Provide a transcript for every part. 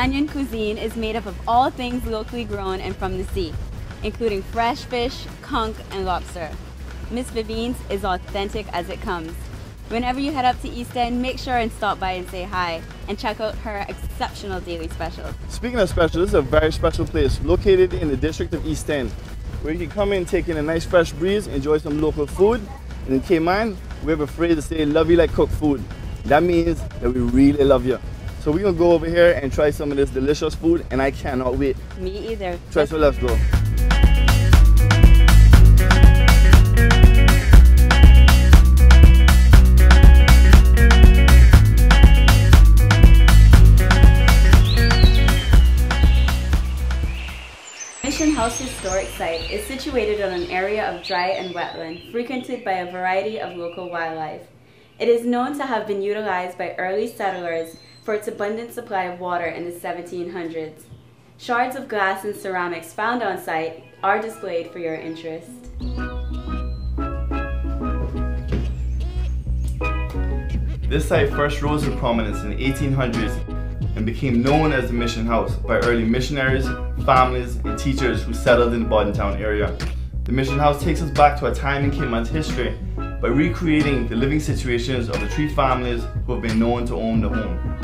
Bahamian cuisine is made up of all things locally grown and from the sea, including fresh fish, conch, and lobster. Miss Vivien's is authentic as it comes. Whenever you head up to East End, make sure and stop by and say hi, and check out her exceptional daily specials. Speaking of specials, this is a very special place located in the district of East End, where you can come in, take in a nice fresh breeze, enjoy some local food. And in Cayman, we have a phrase to say, love you like cooked food. That means that we really love you. So we're gonna go over here and try some of this delicious food, and I cannot wait. Me either. Try, so let's go. Mission House Historic Site is situated on an area of dry and wetland, frequented by a variety of local wildlife. It is known to have been utilized by early settlers for its abundant supply of water in the 1700s. Shards of glass and ceramics found on site are displayed for your interest. This site first rose to prominence in the 1800s and became known as the Mission House by early missionaries, families, and teachers who settled in the Bodden Town area. The Mission House takes us back to a time in Cayman's history by recreating the living situations of the three families who have been known to own the home.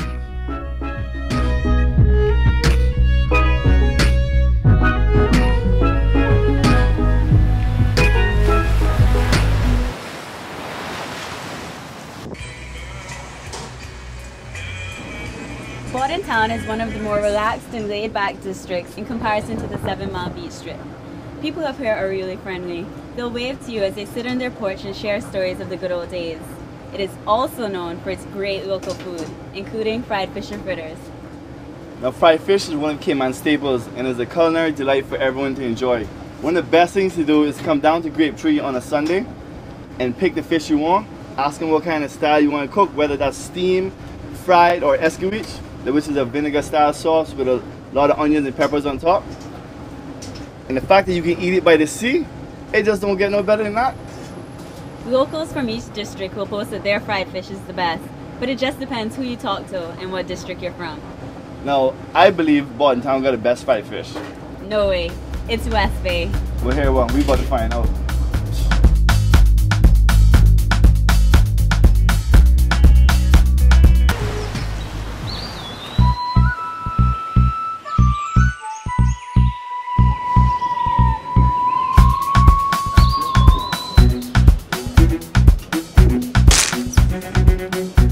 Bodden Town is one of the more relaxed and laid-back districts in comparison to the 7 Mile Beach Strip. People up here are really friendly. They'll wave to you as they sit on their porch and share stories of the good old days. It is also known for its great local food, including fried fish and fritters. Now, fried fish is one of Cayman's staples and is a culinary delight for everyone to enjoy. One of the best things to do is come down to Grape Tree on a Sunday and pick the fish you want, ask them what kind of style you want to cook, whether that's steamed, fried, or escabeche, which is a vinegar style sauce with a lot of onions and peppers on top. And the fact that you can eat it by the sea, it just don't get no better than that. Locals from each district will post that their fried fish is the best, but it just depends who you talk to and what district you're from. Now, I believe Bodden Town got the best fried fish. No way, it's West Bay. Well, here we about to find out.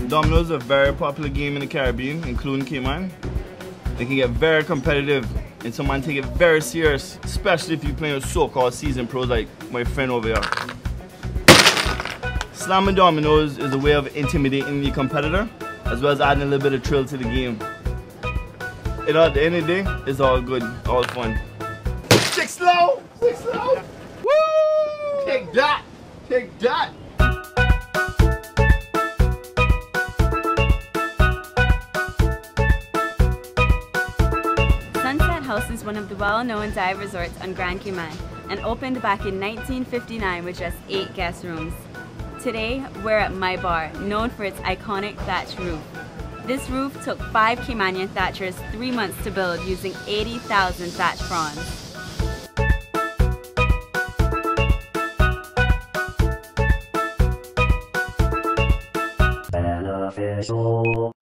Dominoes are a very popular game in the Caribbean, including Cayman. They can get very competitive and someone take it very serious, especially if you're playing with so-called seasoned pros like my friend over here. Slamming dominoes is a way of intimidating your competitor, as well as adding a little bit of thrill to the game. And at the end of the day, it's all good, all fun. Six low! Woo! Take that! Is one of the well-known dive resorts on Grand Cayman and opened back in 1959 with just 8 guest rooms. Today, we're at My Bar, known for its iconic thatched roof. This roof took 5 Caymanian thatchers 3 months to build using 80,000 thatch fronds. Beneficial.